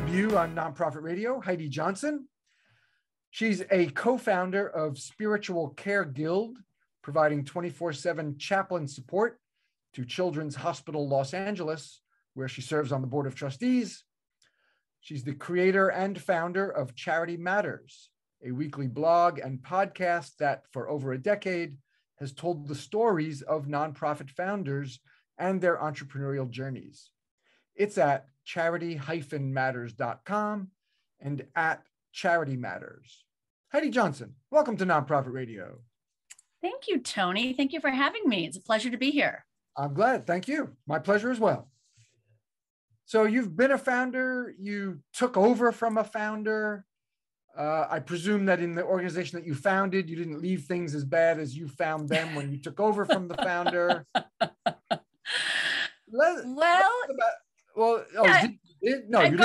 debut on Nonprofit Radio, Heidi Johnson. She's a co-founder of Spiritual Care Guild, providing 24/7 chaplain support to Children's Hospital Los Angeles, where she serves on the Board of Trustees. She's the creator and founder of Charity Matters, a weekly blog and podcast that for over a decade has told the stories of nonprofit founders and their entrepreneurial journeys. It's at charity-matters.com and at Charity Matters. Heidi Johnson, welcome to Nonprofit Radio. Thank you, Tony. Thank you for having me. It's a pleasure to be here. I'm glad. Thank you. My pleasure as well. So you've been a founder. You took over from a founder. I presume that in the organization that you founded, you didn't leave things as bad as you found them when you took over from the founder. I've been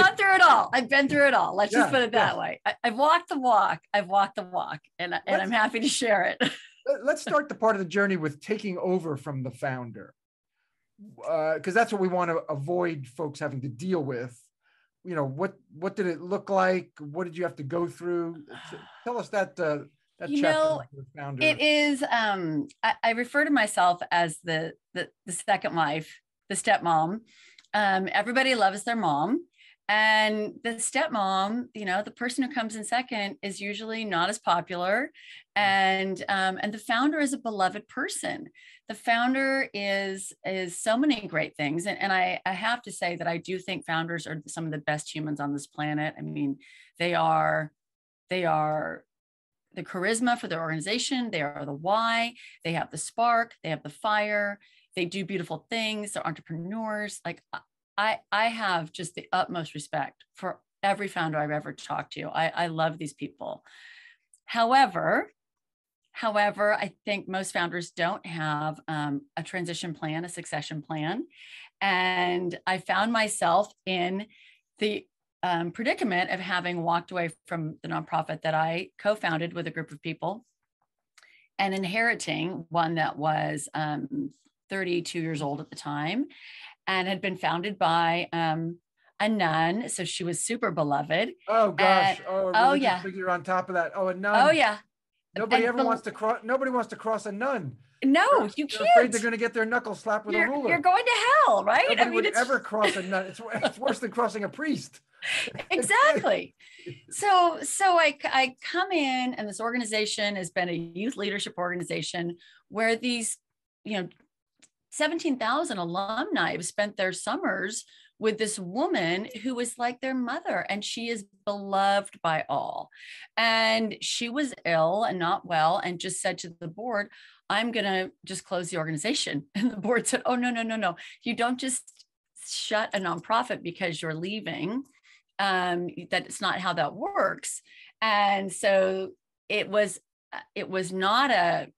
through it all. Let's just put it that way. I've walked the walk. And I'm happy to share it. Let's start the part of the journey with taking over from the founder, because that's what we want to avoid folks having to deal with. You know, what did it look like? What did you have to go through? Tell us that. That chapter, the founder. It is. I refer to myself as the second wife, the stepmom. Everybody loves their mom, and the stepmom, you know, the person who comes in second is usually not as popular, and the founder is a beloved person. The founder is so many great things, and I have to say that I do think founders are some of the best humans on this planet. I mean, they are the charisma for their organization. They are the why. They have the spark. They have the fire. They do beautiful things. They're entrepreneurs. Like I have just the utmost respect for every founder I've ever talked to. I love these people. However, I think most founders don't have a transition plan, a succession plan. And I found myself in the predicament of having walked away from the nonprofit that I co-founded with a group of people and inheriting one that was 32 years old at the time and had been founded by a nun. So she was super beloved. Oh gosh. Figure on top of that. Oh, a nun. Oh yeah. Nobody wants to cross a nun. No, you can't. Afraid they're going to get their knuckles slapped with a ruler. You're going to hell, right? Nobody would ever cross a nun. It's worse than crossing a priest. Exactly. So I come in, and this organization has been a youth leadership organization where these, 17,000 alumni have spent their summers with this woman who was like their mother, and she is beloved by all. And she was ill and not well and just said to the board, I'm going to just close the organization. And the board said, oh, no. You don't just shut a nonprofit because you're leaving. That's not how that works. And so it was not a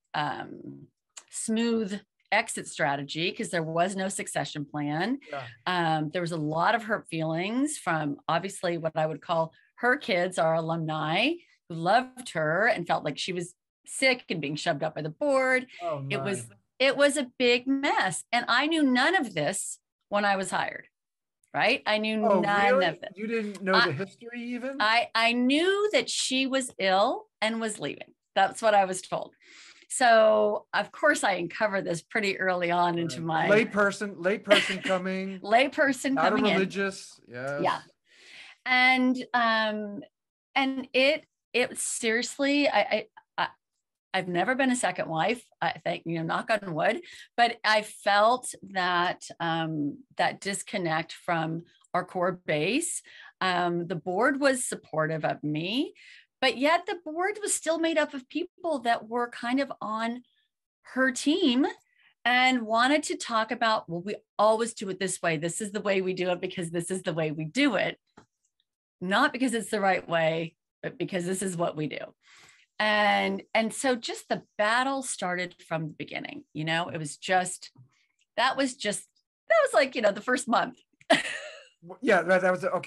smooth exit strategy, because there was no succession plan. Yeah. There was a lot of hurt feelings from obviously what I would call her kids, our alumni, who loved her and felt like she was sick and being shoved up by the board. Oh, my. It was a big mess. And I knew none of this when I was hired, right? I knew none of it. You didn't know the history even? I knew that she was ill and was leaving. That's what I was told. So of course I uncovered this pretty early on into my layperson coming, not coming in, religious. Yes. Yeah. And it seriously, I've never been a second wife, I think, knock on wood, but I felt that disconnect from our core base. The board was supportive of me, but yet the board was still made up of people that were kind of on her team and wanted to talk about, well, we always do it this way. This is the way we do it because this is the way we do it. Not because it's the right way, but because this is what we do. And so just the battle started from the beginning. It was just, that was like, the first month. Yeah, that was all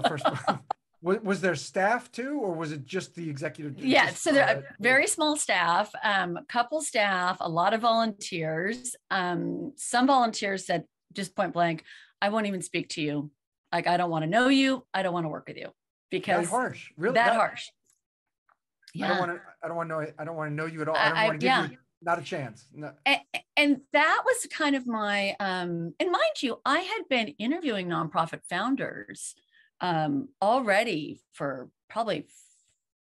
the first month. Was there staff too, or was it just the executive? Yeah, so there are very small staff, a couple staff, a lot of volunteers. Some volunteers said just point blank, I won't even speak to you. Like, I don't want to know you. I don't want to work with you because that harsh, really that harsh. Yeah. I don't want to know you at all. I don't want to give you not a chance. No. And that was kind of my, and mind you, I had been interviewing nonprofit founders already for probably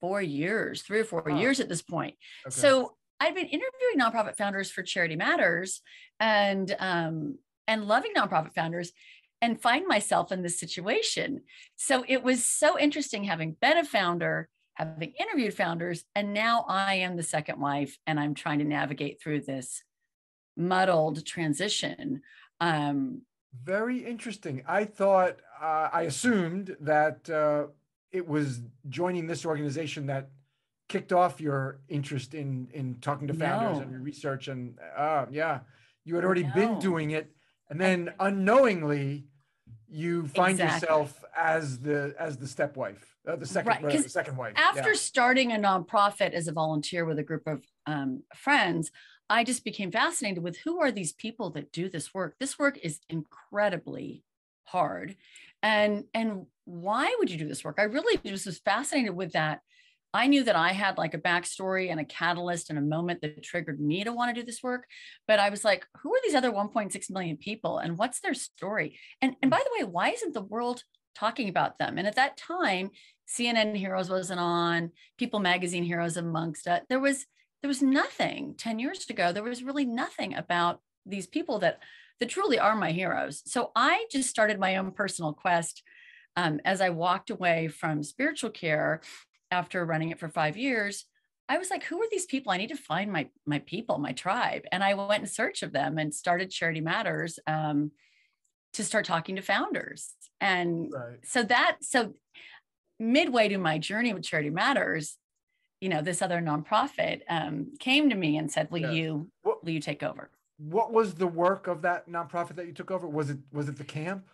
4 years, 3 or 4 years at this point. Okay. So I'd been interviewing nonprofit founders for Charity Matters and loving nonprofit founders, and find myself in this situation. So it was so interesting having been a founder, having interviewed founders, and now I am the second wife and I'm trying to navigate through this muddled transition. Very interesting. I thought, I assumed that it was joining this organization that kicked off your interest in talking to founders and your research. And you had already been doing it. And then unknowingly, you find yourself as the stepwife, the second wife. After starting a nonprofit as a volunteer with a group of friends, I just became fascinated with who are these people that do this work. This work is incredibly hard, and why would you do this work? I really just was fascinated with that. I knew that I had like a backstory and a catalyst and a moment that triggered me to want to do this work. But I was like, who are these other 1.6 million people and what's their story? And by the way, why isn't the world talking about them? And at that time, CNN Heroes wasn't on, People Magazine Heroes amongst us. There was nothing 10 years ago. There was really nothing about these people that truly are my heroes. So I just started my own personal quest as I walked away from Spiritual Care. After running it for 5 years, I was like, who are these people? I need to find my people, my tribe. And I went in search of them and started Charity Matters to start talking to founders. And so midway to my journey with Charity Matters, this other nonprofit came to me and said, will you take over? What was the work of that nonprofit that you took over? Was it the camp?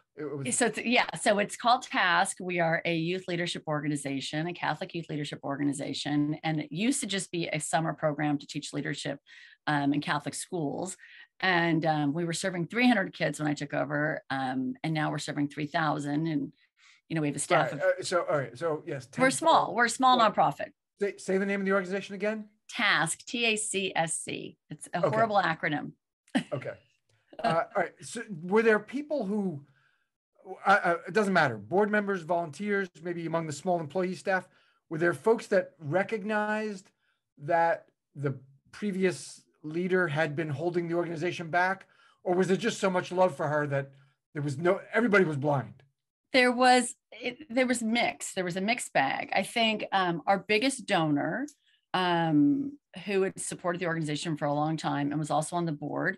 So it's called TASC. We are a youth leadership organization, a Catholic youth leadership organization, and it used to just be a summer program to teach leadership in Catholic schools. And we were serving 300 kids when I took over, and now we're serving 3,000. And we have a staff. Yes, we're small. We're a small nonprofit. Say the name of the organization again. TASC, TASC. It's a horrible acronym. Okay. All right. So were there people who? It doesn't matter. Board members, volunteers, maybe among the small employee staff, were there folks that recognized that the previous leader had been holding the organization back, or was there just so much love for her that everybody was blind? There was mix. There was a mixed bag. I think our biggest donor, who had supported the organization for a long time and was also on the board,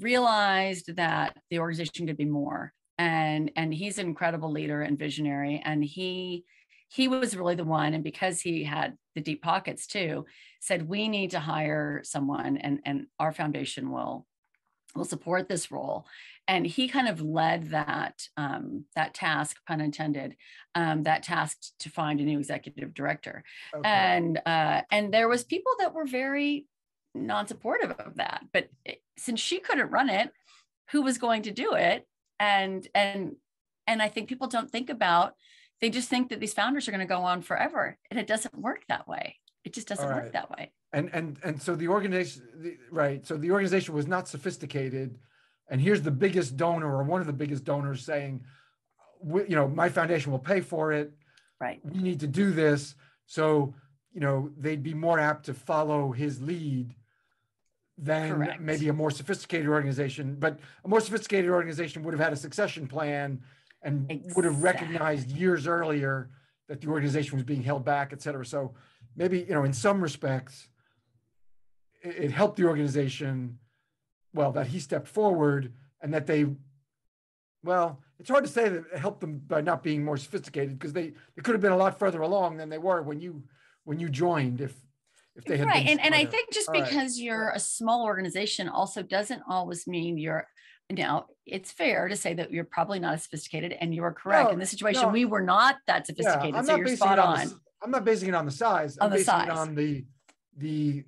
realized that the organization could be more. And he's an incredible leader and visionary. And he was really the one, and because he had the deep pockets too, said, we need to hire someone and our foundation will support this role. And he kind of led that task, pun intended, that task to find a new executive director. Okay. And there was people that were very non-supportive of that, but since she couldn't run it, who was going to do it? And I think people don't think about, they just think that these founders are going to go on forever, and it doesn't work that way. It just doesn't work that way. And so the organization, So the organization was not sophisticated, and here's the biggest donor or one of the biggest donors saying, my foundation will pay for it. Right. We need to do this. So, they'd be more apt to follow his lead than maybe a more sophisticated organization, but a more sophisticated organization would have had a succession plan and would have recognized years earlier that the organization was being held back, et cetera. So maybe, in some respects, it helped the organization, that he stepped forward and that they, it's hard to say that it helped them by not being more sophisticated, because they could have been a lot further along than they were when you joined, if they had and I think just because you're a small organization also doesn't always mean it's fair to say that you're probably not as sophisticated, and you are correct. In this situation, we were not that sophisticated. So you're spot on. I'm not basing it on the size. I'm basing it on the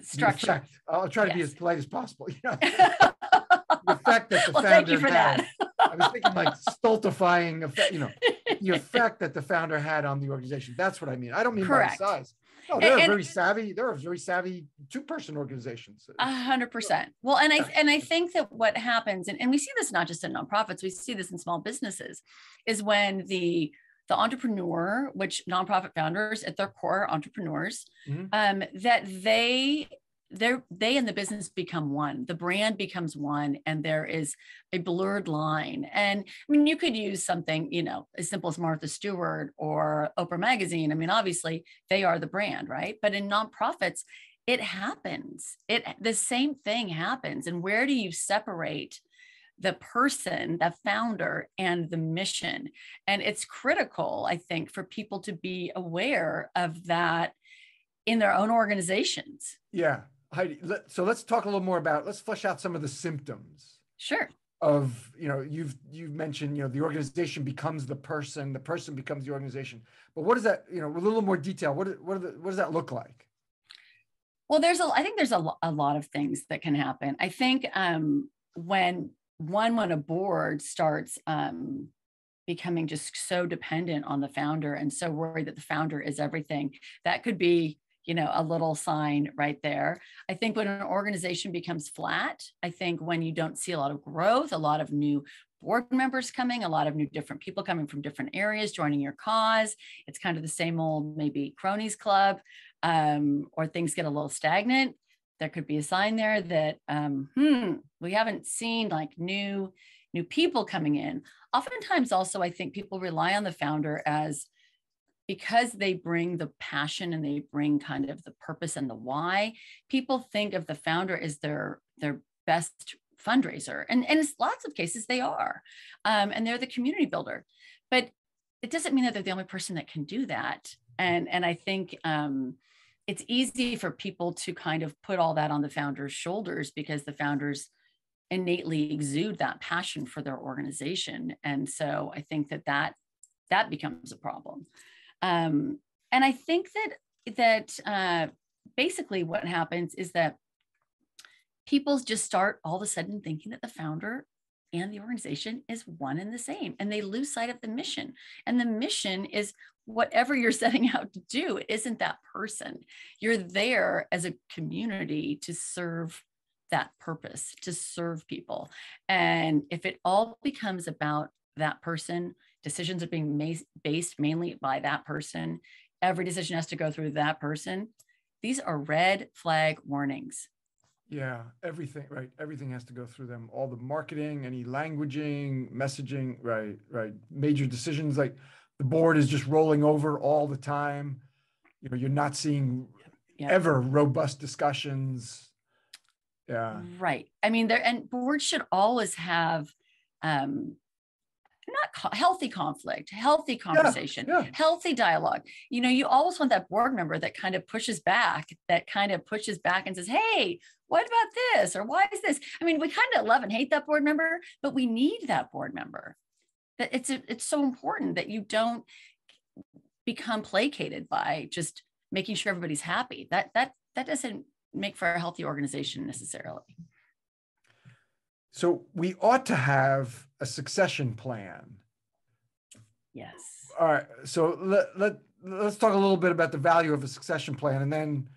structure. The effect. I'll try to be as polite as possible. The effect that the founder had. Thank you for that. I was thinking like stultifying effect, you know, the effect that the founder had on the organization. That's what I mean. I don't mean Correct. By the size. No, they're very savvy. They're very savvy two-person organizations. 100%. Well, and I think that what happens, and we see this not just in nonprofits, we see this in small businesses, is when the entrepreneur, which nonprofit founders at their core are entrepreneurs, mm-hmm. That they and the business become one, the brand becomes one, and there is a blurred line. And I mean, you could use something, you know, as simple as Martha Stewart or Oprah Magazine. I mean, obviously they are the brand, right? But in nonprofits, it happens. The same thing happens. And where do you separate the person, the founder, and the mission? And it's critical, I think, for people to be aware of that in their own organizations. Yeah. Heidi, so let's talk a little more about, let's flesh out some of the symptoms. Sure. Of, you know, you've mentioned, you know, the organization becomes the person becomes the organization. But what is that, you know, with a little more detail, what does that look like? Well, I think there's a lot of things that can happen. I think when a board starts becoming just so dependent on the founder and so worried that the founder is everything, that could be, you know, a little sign right there. I think when an organization becomes flat, I think when you don't see a lot of growth, a lot of new board members coming, a lot of new different people coming from different areas, joining your cause, it's kind of the same old maybe cronies club, or things get a little stagnant. There could be a sign there that, we haven't seen like new people coming in. Oftentimes also, I think people rely on the founder because they bring the passion and they bring kind of the purpose and the why. People think of the founder as their best fundraiser. And in lots of cases, they are. And they're the community builder. But it doesn't mean that they're the only person that can do that. And I think it's easy for people to kind of put all that on the founder's shoulders because the founders innately exude that passion for their organization. And so I think that becomes a problem. And I think that basically what happens is that people just start all of a sudden thinking that the founder and the organization is one and the same, and they lose sight of the mission. And the mission is whatever you're setting out to do. It isn't that person. You're there as a community to serve that purpose, to serve people. And if it all becomes about that person, decisions are being based mainly by that person, every decision has to go through that person, these are red flag warnings. Yeah, everything, right? Everything has to go through them. All the marketing, any languaging, messaging, right. Major decisions, like the board is just rolling over all the time. You know, you're not seeing ever robust discussions. Yeah. Right. I mean, and boards should always have healthy conflict, healthy conversation, healthy dialogue. You know, you always want that board member that kind of pushes back and says, hey, what about this? Or why is this? I mean, we kind of love and hate that board member, but we need that board member. That it's so important that you don't become placated by just making sure everybody's happy. That doesn't make for a healthy organization necessarily. So we ought to have a succession plan. Yes. All right. So let's talk a little bit about the value of a succession plan, and then,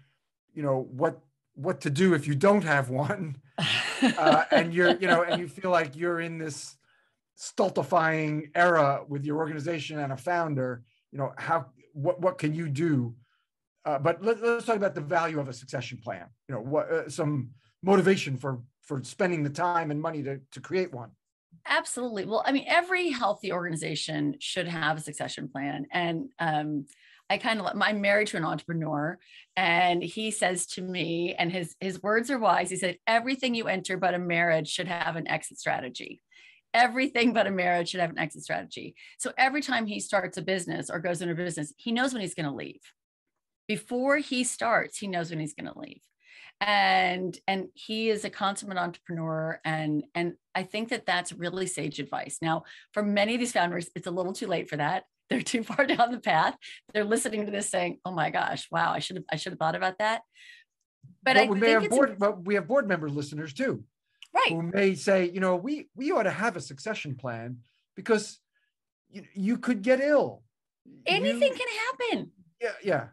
you know, what to do if you don't have one, and you feel like you're in this stultifying era with your organization and a founder. You know, what can you do? But let's talk about the value of a succession plan. You know, what some motivation for spending the time and money to create one. Absolutely. Well, I mean, every healthy organization should have a succession plan. And I'm married to an entrepreneur, and he says to me, and his words are wise, he said, everything you enter but a marriage should have an exit strategy. Everything but a marriage should have an exit strategy. So every time he starts a business or goes into business, he knows when he's going to leave. Before he starts, he knows when he's going to leave. And he is a consummate entrepreneur. And I think that that's really sage advice. Now, for many of these founders, it's a little too late for that. They're too far down the path. They're listening to this saying, oh my gosh, wow, I should have thought about that. But we have board member listeners too. right, who may say, you know, we ought to have a succession plan because you could get ill. Anything can happen. Yeah.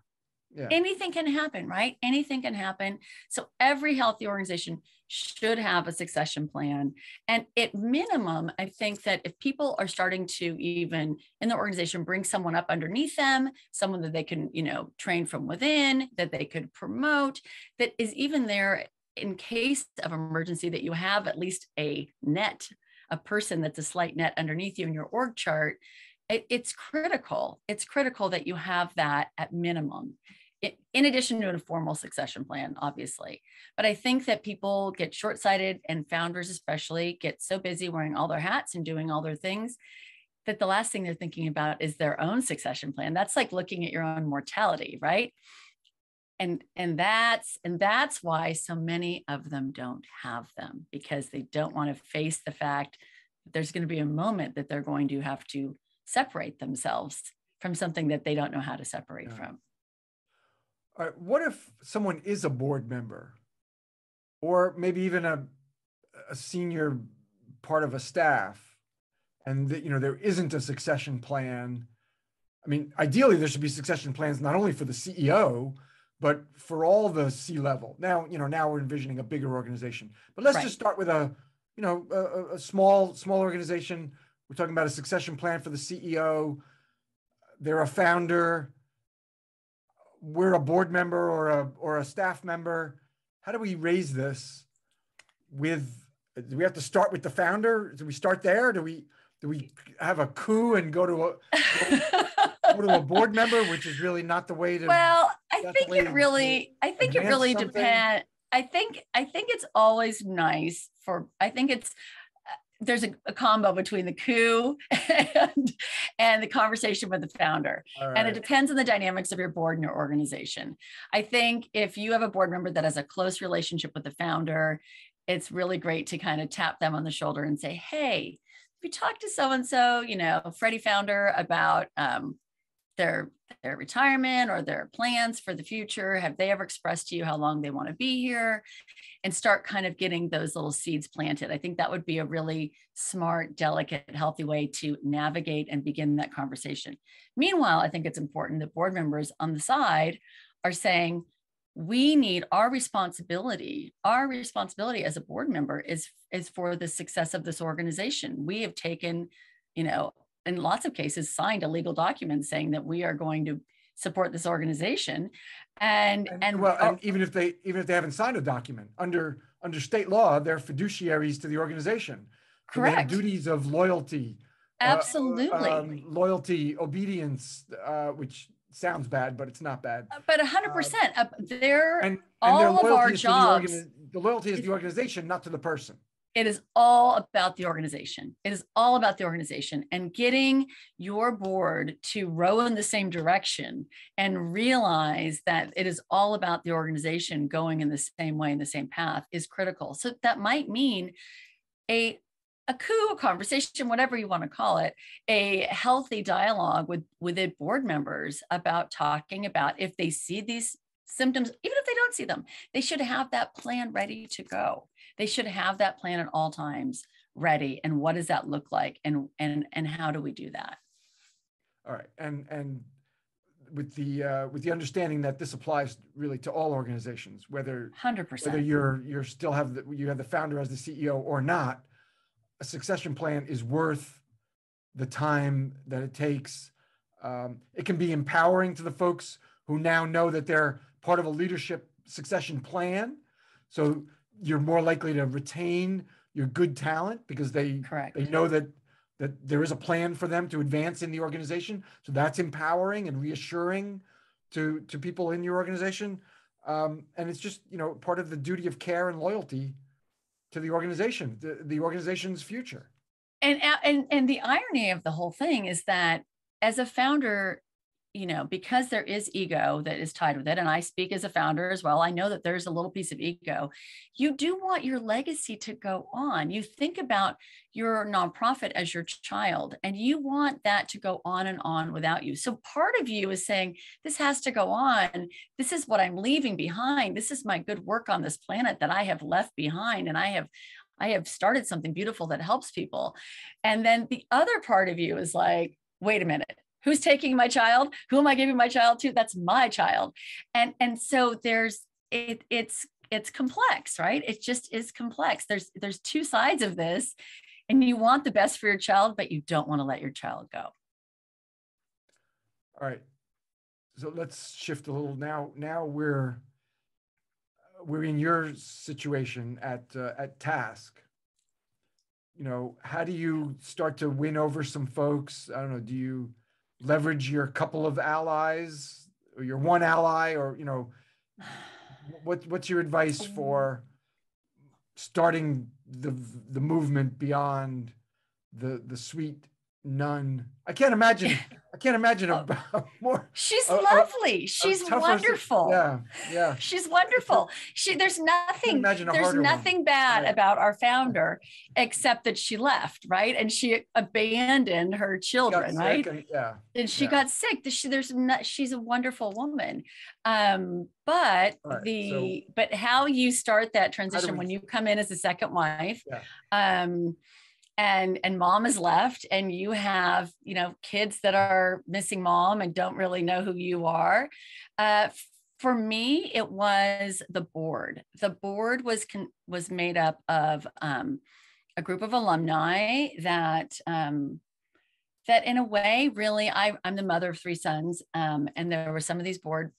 Anything can happen, right? Anything can happen. So every healthy organization should have a succession plan. And at minimum, I think that if people are starting to even in the organization, bring someone up underneath them, someone that they can, you know, train from within, that they could promote, that is even there in case of emergency, that you have at least a net, a person that's a slight net underneath you in your org chart. It's critical. It's critical that you have that at minimum, in addition to a formal succession plan, obviously. But I think that people get short-sighted, and founders especially get so busy wearing all their hats and doing all their things that the last thing they're thinking about is their own succession plan. That's like looking at your own mortality, right? And that's why so many of them don't have them, because they don't want to face the fact that there's going to be a moment that they're going to have to separate themselves from something that they don't know how to separate from. All right. What if someone is a board member, or maybe even a senior part of a staff, and you know, there isn't a succession plan? I mean, ideally there should be succession plans not only for the CEO, but for all the C-level. Now, you know, now we're envisioning a bigger organization, but let's just start with a small organization. We're talking about a succession plan for the CEO. They're a founder. We're a board member or a staff member. How do we raise this? Do we have to start with the founder? Do we start there? Do we have a coup and go to a board member, which is really not the way to? Well, I think it really depends. I think it's always nice for. I think it's. There's a combo between the coup and the conversation with the founder. Right. And it depends on the dynamics of your board and your organization. I think if you have a board member that has a close relationship with the founder, it's really great to kind of tap them on the shoulder and say, hey, if you talk to so-and-so, you know, Freddie founder about their retirement or their plans for the future, have they ever expressed to you how long they want to be here? And start kind of getting those little seeds planted. I think that would be a really smart, delicate, healthy way to navigate and begin that conversation. Meanwhile, I think it's important that board members on the side are saying, we need our responsibility as a board member is for the success of this organization. We have taken, you know, in lots of cases, signed a legal document saying that we are going to support this organization, and even if they haven't signed a document under state law, they're fiduciaries to the organization. Correct. So they have duties of loyalty, absolutely, loyalty, obedience, which sounds bad, but it's not bad. But 100%, all of our jobs. The loyalty is to the organization, not to the person. It is all about the organization. It is all about the organization and getting your board to row in the same direction and realize that it is all about the organization going in the same way, in the same path is critical. So that might mean a coup, a conversation, whatever you want to call it, a healthy dialogue with the board members about talking about if they see these symptoms, even if they don't see them, they should have that plan ready to go. They should have that plan at all times ready. And what does that look like? And how do we do that? All right. And with the understanding that this applies really to all organizations, whether 100%, whether you're still you have the founder as the CEO or not, a succession plan is worth the time that it takes. It can be empowering to the folks who now know that they're part of a leadership succession plan. So you're more likely to retain your good talent because they know that there is a plan for them to advance in the organization. So that's empowering and reassuring to people in your organization. And it's just, you know, part of the duty of care and loyalty to the organization, the organization's future. And the irony of the whole thing is that as a founder, you know, because there is ego that is tied with it, and I speak as a founder as well, I know that there's a little piece of ego. You do want your legacy to go on. You think about your nonprofit as your child, and you want that to go on and on without you. So part of you is saying, this has to go on. This is what I'm leaving behind. This is my good work on this planet that I have left behind, and I have I have started something beautiful that helps people. And then the other part of you is like, wait a minute, who's taking my child? Who am I giving my child to? That's my child. And so there's, it's complex, right? It just is complex. There's two sides of this, and you want the best for your child, but you don't want to let your child go. All right. So let's shift a little now. Now we're in your situation at TASC. You know, how do you start to win over some folks? I don't know. Do you leverage your couple of allies or your one ally, or, you know, what's your advice for starting the movement beyond the sweet nun? I can't imagine a more. She's lovely. She's wonderful. Yeah. She's wonderful. There's nothing bad about our founder, except that she left, right? And she abandoned her children, right? And she got sick. She's a wonderful woman. But how you start that transition when you come in as a second wife, and mom is left, and you have, you know, kids that are missing mom and don't really know who you are. For me, it was the board. The board was made up of a group of alumni that in a way, really, I'm the mother of three sons, and there were some of these board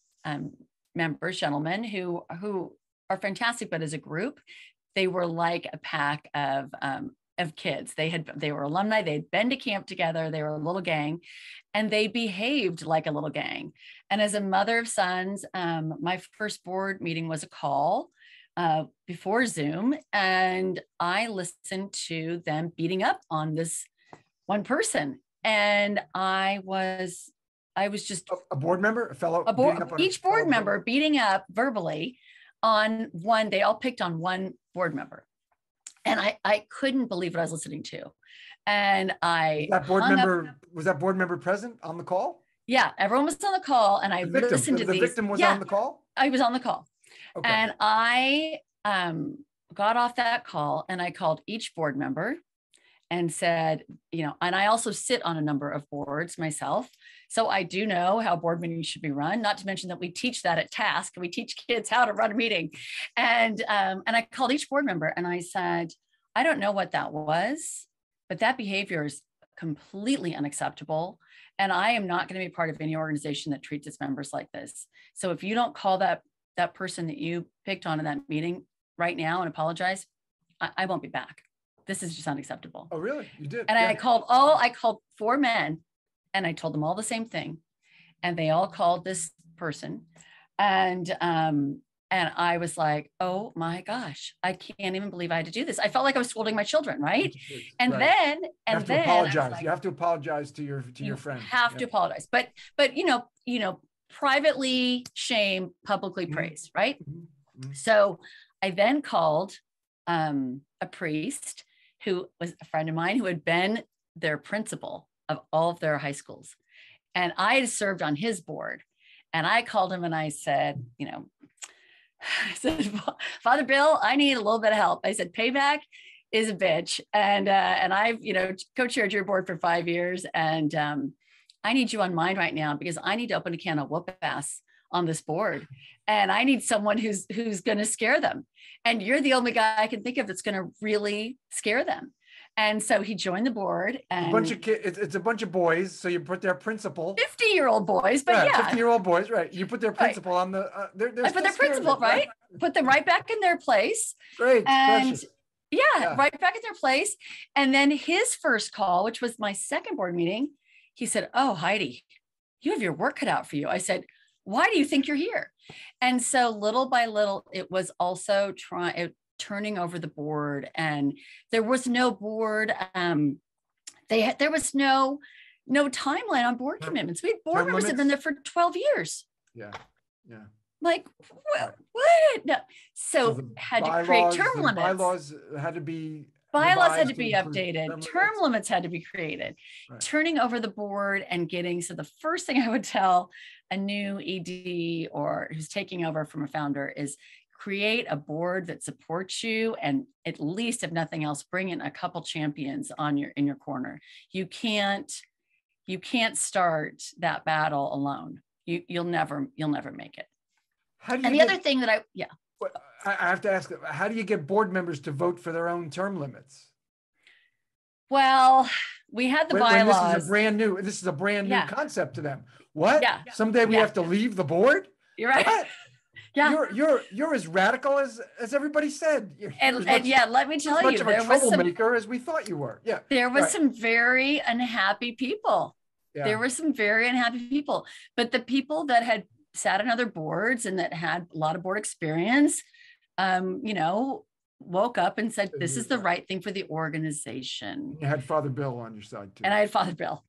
members, gentlemen, who are fantastic, but as a group, they were like a pack of kids. They were alumni. They'd been to camp together. They were a little gang, and they behaved like a little gang. And as a mother of sons, my first board meeting was a call before Zoom. And I listened to them beating up on this one person. And I was just a board member, each board member beating up verbally on one. They all picked on one board member. And I couldn't believe what I was listening to. And was that board member present on the call? Yeah, everyone was on the call, and listened to these. The victim was on the call? I was on the call. Okay. And I got off that call, and I called each board member and said, you know, and I also sit on a number of boards myself. So I do know how board meetings should be run, not to mention that we teach that at TASC, and we teach kids how to run a meeting. And I called each board member and I said, I don't know what that was, but that behavior is completely unacceptable. And I am not going to be part of any organization that treats its members like this. So if you don't call that person that you picked on in that meeting right now and apologize, I won't be back. This is just unacceptable. Oh, really? You did? And yeah. I called four men, and I told them all the same thing, and they all called this person. And I was like, oh my gosh, I can't even believe I had to do this. I felt like I was scolding my children, right? And right. Then, and then apologize. Like, you have to apologize to your friends. You have to apologize, but you know, privately shame, publicly praise, right? Mm-hmm. So I then called a priest who was a friend of mine, who had been their principal of all of their high schools. And I had served on his board, and I called him and I said, you know, I said, Father Bill, I need a little bit of help. I said, payback is a bitch. And I've, you know, co-chaired your board for 5 years, and I need you on mine right now, because I need to open a can of whoop ass on this board. And I need someone who's going to scare them. And you're the only guy I can think of that's going to really scare them. And so he joined the board. And a bunch of kids, it's a bunch of boys. So you put their principal. 50-year-old boys, but yeah. 50-year-old boys, right. You put their principal on the... I put their principal, right? Put them right back in their place. Great. And yeah, right back in their place. And then his first call, which was my second board meeting, he said, oh, Heidi, you have your work cut out for you. I said, why do you think you're here? And so little by little, it was also turning over the board, and there was no board. There was no timeline on board commitments. We had board members that had been there for 12 years. Yeah. Like what? No. So had to create term limits. Bylaws had to be updated. Term limits had to be created. Right. Turning over the board and so the first thing I would tell a new ED or who's taking over from a founder is create a board that supports you, and at least, if nothing else, bring in a couple champions on in your corner. You can't start that battle alone. You'll never make it. I have to ask, how do you get board members to vote for their own term limits? Well, we had the bylaws. This is a brand new concept to them. What? Yeah. Someday we have to leave the board? You're right. What? Yeah. You're as radical as everybody said. Let me tell you, there was some troublemaker as we thought you were. Yeah. There was some very unhappy people. Yeah. There were some very unhappy people, but the people that had sat on other boards and that had a lot of board experience, woke up and said, this is the right thing for the organization. You had Father Bill on your side too. And I had Father Bill.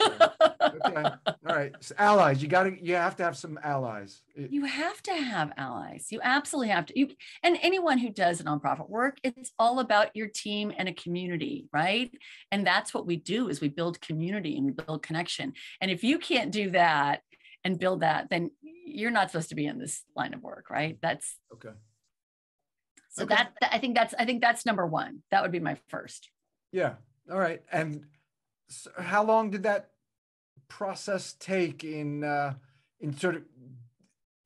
Okay. All right. So allies. You have to have some allies. You have to have allies. You absolutely have to. And anyone who does nonprofit work, it's all about your team and a community, right? And that's what we do, is we build community and we build connection. And if you can't do that and build that, then you're not supposed to be in this line of work, right? That's okay. So okay. I think that's number one. That would be my first. Yeah. All right. And so how long did that process take in sort of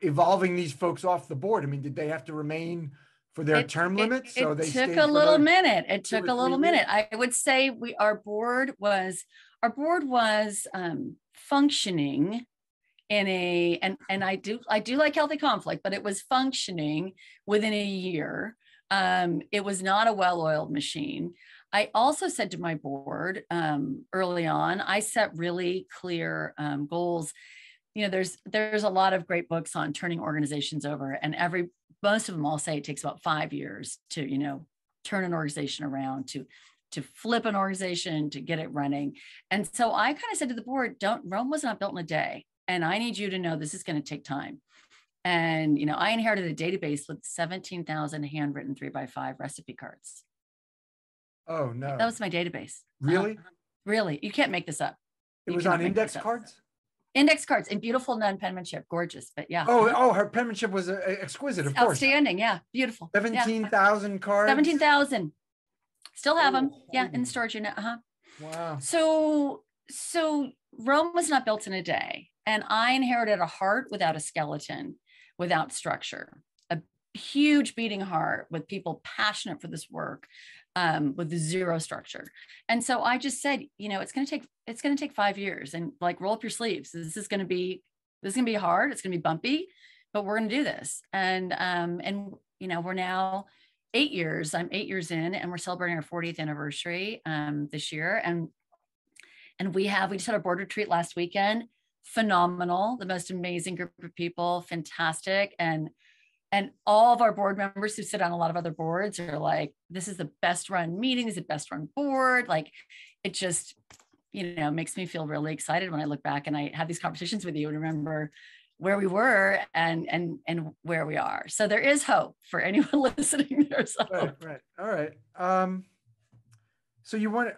evolving these folks off the board? I mean, did they have to remain for their term limits? It took a little minute. I would say our board was functioning in a, and I do like healthy conflict, but it was functioning within a year. It was not a well-oiled machine. I also said to my board early on, I set really clear goals. You know, there's a lot of great books on turning organizations over, and most of them all say it takes about 5 years to, turn an organization around, to flip an organization, to get it running. And so I kind of said to the board, Rome was not built in a day. And I need you to know this is going to take time. And, I inherited a database with 17,000 handwritten 3x5 recipe cards. Oh, no. That was my database. Really? Really. You can't make this up. It was on index cards? Index cards in beautiful non-penmanship. Gorgeous, but yeah. Oh, her penmanship was exquisite, of course. Outstanding, yeah. Beautiful. 17,000 cards? 17,000. Still have them. Yeah, in the storage unit. Wow. So Rome was not built in a day. And I inherited a heart without a skeleton, without structure, a huge beating heart with people passionate for this work, with zero structure. And so I just said, it's going to take 5 years, and like, roll up your sleeves. This is going to be hard. It's going to be bumpy, but we're going to do this. And we're now 8 years, I'm 8 years in, and we're celebrating our 40th anniversary this year. And we just had a board retreat last weekend. Phenomenal, the most amazing group of people, fantastic. And all of our board members who sit on a lot of other boards are like, this is the best run meeting, this is the best run board. Like, it just, makes me feel really excited when I look back and I have these conversations with you and remember where we were and where we are. So there is hope for anyone listening. There's hope. Right. All right. So you want,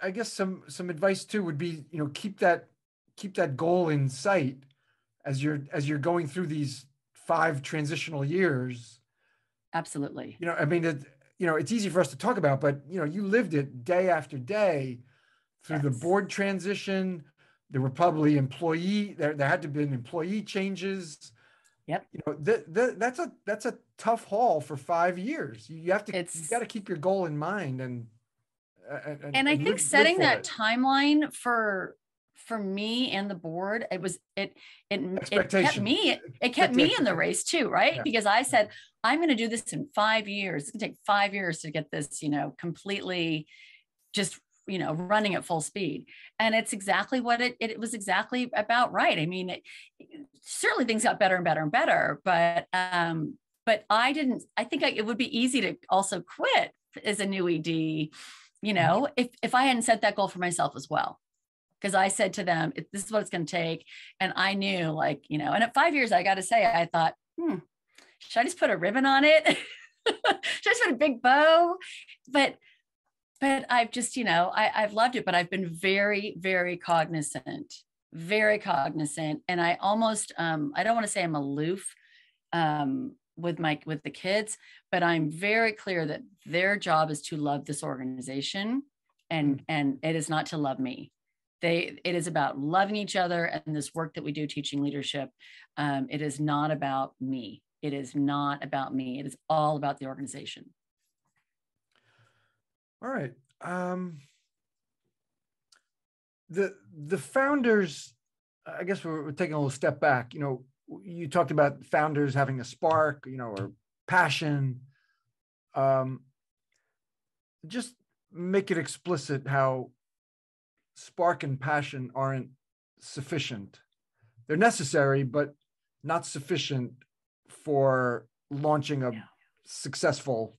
I guess some advice too would be, keep that goal in sight as you're going through these 5 transitional years. Absolutely. It's easy for us to talk about, but you lived it day after day through the board transition. There were probably there had to have been employee changes. Yep. That's a tough haul for 5 years. You got to keep your goal in mind. And I think setting that timeline for me and the board, it kept me in the race too, right? Yeah. Because I said, I'm going to do this in 5 years. It's going to take 5 years to get this, completely just, running at full speed. And it's exactly what it was exactly about, right? I mean, certainly things got better and better and better, but I think it would be easy to also quit as a new ED, if I hadn't set that goal for myself as well. Because I said to them, this is what it's going to take. And I knew, and at 5 years, I got to say, I thought, should I just put a ribbon on it? Should I just put a big bow? But I've just, I've loved it, but I've been very, very cognizant, And I almost, I don't want to say I'm aloof, with the kids, but I'm very clear that their job is to love this organization, and it is not to love me. It is about loving each other and this work that we do, teaching leadership. It is not about me. It is not about me. It is all about the organization. All right. The founders, I guess we're taking a little step back. You know, you talked about founders having a spark, you know, or passion. Just make it explicit how spark and passion aren't sufficient. They're necessary, but not sufficient for launching a successful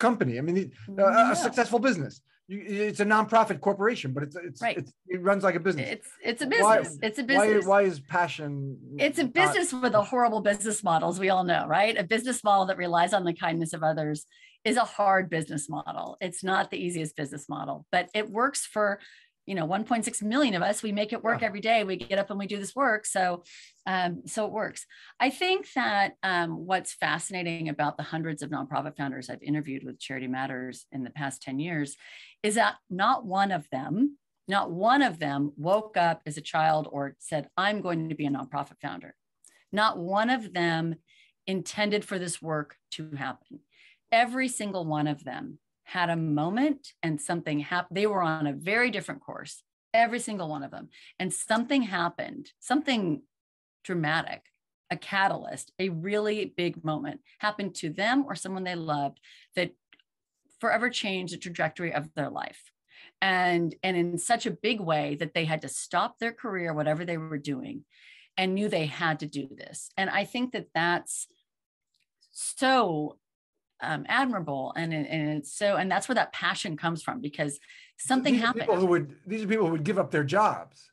company. I mean, a successful business. It's a nonprofit corporation, but it runs like a business. It's a business. Why is passion? It's a business with a horrible business model, as we all know, right? A business model that relies on the kindness of others is a hard business model. It's not the easiest business model, but it works for, you know, 1.6 million of us. We make it work every day. We get up and we do this work. So it works. I think that what's fascinating about the hundreds of nonprofit founders I've interviewed with Charity Matters in the past 10 years is that not one of them woke up as a child or said, I'm going to be a nonprofit founder. Not one of them intended for this work to happen. Every single one of them had a moment and something happened. They were on a very different course, every single one of them. And something happened, something dramatic, a catalyst, a really big moment happened to them or someone they loved that forever changed the trajectory of their life. And in such a big way that they had to stop their career, whatever they were doing, and knew they had to do this. And I think that that's so admirable, and that's where that passion comes from, because something happened. These are people who would give up their jobs,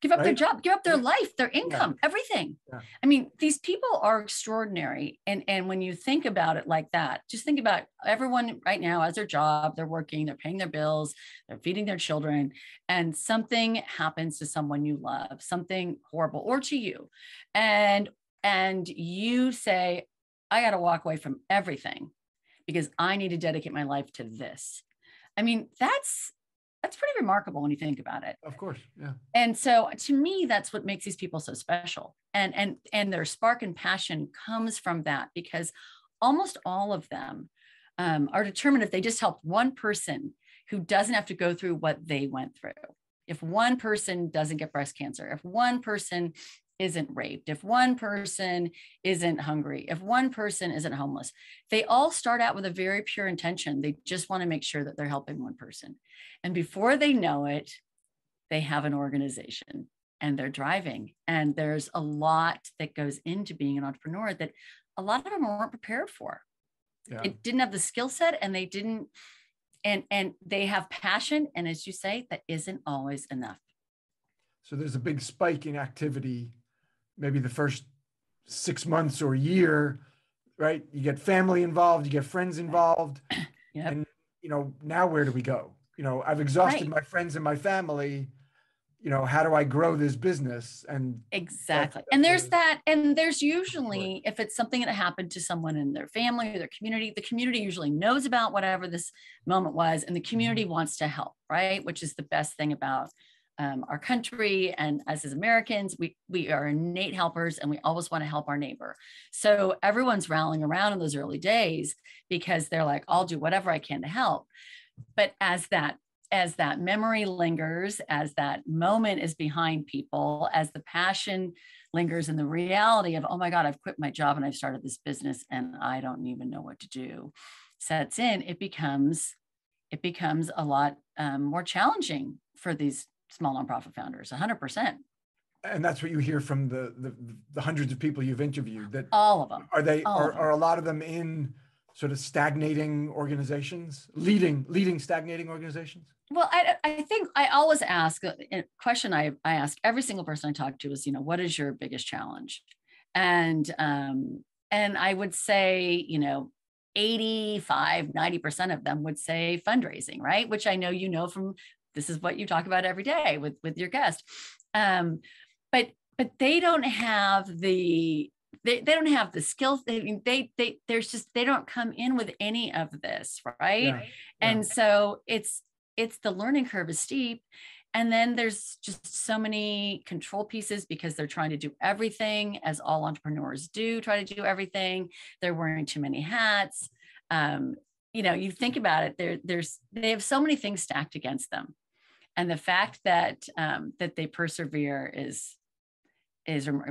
give up their life, their income, everything. I mean, these people are extraordinary, and when you think about it like that, just think about everyone right now as their job, they're working, they're paying their bills, they're feeding their children, and something happens to someone you love, something horrible, or to you, and you say, I got to walk away from everything, because I need to dedicate my life to this. I mean, that's pretty remarkable when you think about it. Of course, yeah. And so to me, that's what makes these people so special. And their spark and passion comes from that, because almost all of them are determined if they just help one person who doesn't have to go through what they went through. If one person doesn't get breast cancer, if one person isn't raped, if one person isn't hungry, if one person isn't homeless, they all start out with a very pure intention. They just want to make sure that they're helping one person. And before they know it, they have an organization and they're driving. And there's a lot that goes into being an entrepreneur that a lot of them weren't prepared for. Yeah. It didn't have the skill set, and they didn't, and they have passion. And as you say, that isn't always enough. So there's a big spike in activity. Maybe the first 6 months or year, right? You get family involved, you get friends involved. Yep. And, you know, now where do we go? You know, I've exhausted my friends and my family. You know, how do I grow this business? And exactly. And there's that. And there's usually, if it's something that happened to someone in their family or their community, the community usually knows about whatever this moment was, and the community wants to help, right? Which is the best thing about our country, and us as Americans, we are innate helpers, and we always want to help our neighbor. So everyone's rallying around in those early days, because they're like, I'll do whatever I can to help. But as that memory lingers, as that moment is behind people, as the passion lingers, and the reality of, oh my God, I've quit my job and I've started this business and I don't even know what to do, sets in, it becomes a lot more challenging for these small nonprofit founders, 100%. And that's what you hear from the hundreds of people you've interviewed. That all of them are a lot of them in sort of stagnating organizations, leading stagnating organizations. Well, I think I always ask a question. I ask every single person I talk to is, you know, what is your biggest challenge? And I would say, you know, 85-90% of them would say fundraising, right? Which I know you know from. This is what you talk about every day with your guest. But they don't have the they don't have the skills. I mean, they don't come in with any of this, right? Yeah. And so it's the learning curve is steep. And then there's just so many control pieces because they're trying to do everything, as all entrepreneurs do, try to do everything. They're wearing too many hats. You know, you think about it, they have so many things stacked against them. And the fact that that they persevere is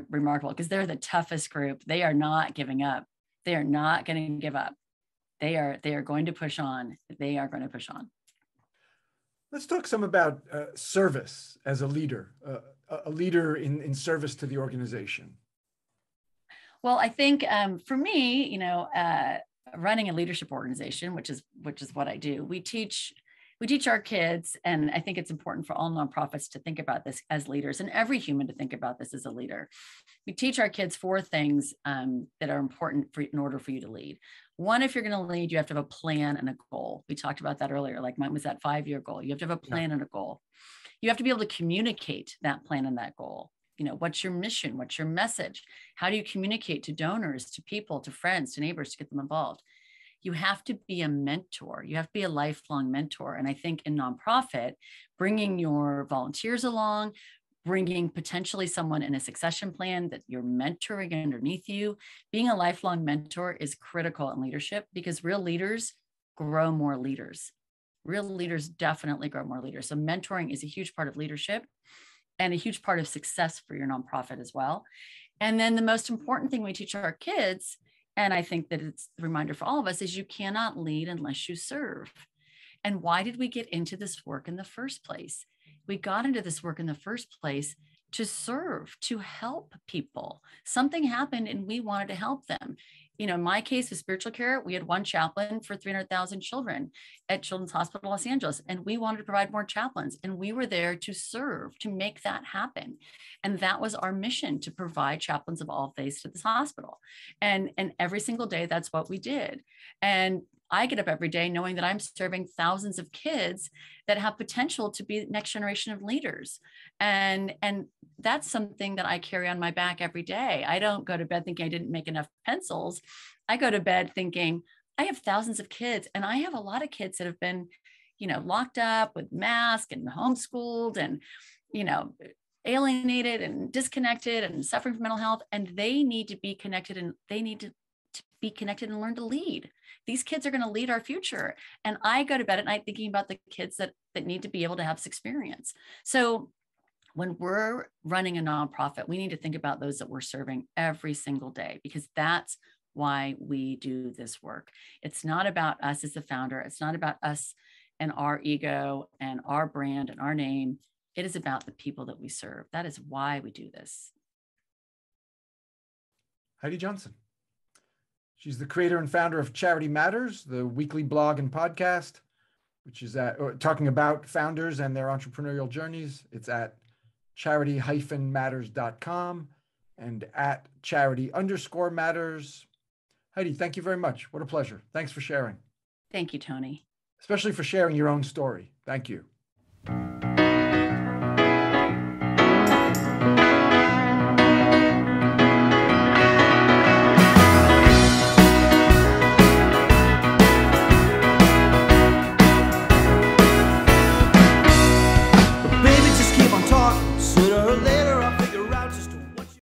remarkable, because they're the toughest group. They are not giving up. They are not going to give up. They are going to push on. They are going to push on. Let's talk some about service as a leader in service to the organization. Well, I think for me, you know, running a leadership organization, which is what I do, we teach our kids, and I think it's important for all nonprofits to think about this as leaders, and every human to think about this as a leader. We teach our kids 4 things that are important in order for you to lead. One, if you're going to lead, you have to have a plan and a goal. We talked about that earlier. Like mine was that 5-year goal. You have to have a plan and a goal. You have to be able to communicate that plan and that goal. You know, what's your mission? What's your message? How do you communicate to donors, to people, to friends, to neighbors, to get them involved? You have to be a mentor. You have to be a lifelong mentor. And I think in nonprofit, bringing your volunteers along, bringing potentially someone in a succession plan that you're mentoring underneath you. Being a lifelong mentor is critical in leadership, because real leaders grow more leaders. Real leaders definitely grow more leaders. So mentoring is a huge part of leadership and a huge part of success for your nonprofit as well. And then the most important thing we teach our kids, and I think that it's a reminder for all of us, is you cannot lead unless you serve. And why did we get into this work in the first place? We got into this work in the first place to serve, to help people. Something happened and we wanted to help them. You know, in my case with spiritual care, we had one chaplain for 300,000 children at Children's Hospital Los Angeles, and we wanted to provide more chaplains, and we were there to serve, to make that happen. And that was our mission, to provide chaplains of all faiths to this hospital. And every single day, that's what we did. And I get up every day knowing that I'm serving thousands of kids that have potential to be the next generation of leaders. And that's something that I carry on my back every day. I don't go to bed thinking I didn't make enough pencils. I go to bed thinking I have thousands of kids, and I have a lot of kids that have been, you know, locked up with masks and homeschooled and, you know, alienated and disconnected and suffering from mental health, and they need to be connected, and they need to be connected and learn to lead. These kids are going to lead our future. And I go to bed at night thinking about the kids that need to be able to have this experience. So when we're running a nonprofit, we need to think about those that we're serving every single day, because that's why we do this work. It's not about us as the founder. It's not about us and our ego and our brand and our name. It is about the people that we serve. That is why we do this. Heidi Johnson. She's the creator and founder of Charity Matters, the weekly blog and podcast, which is talking about founders and their entrepreneurial journeys. It's at charity-matters.com and at charity_matters. Heidi, thank you very much. What a pleasure. Thanks for sharing. Thank you, Tony. Especially for sharing your own story. Thank you.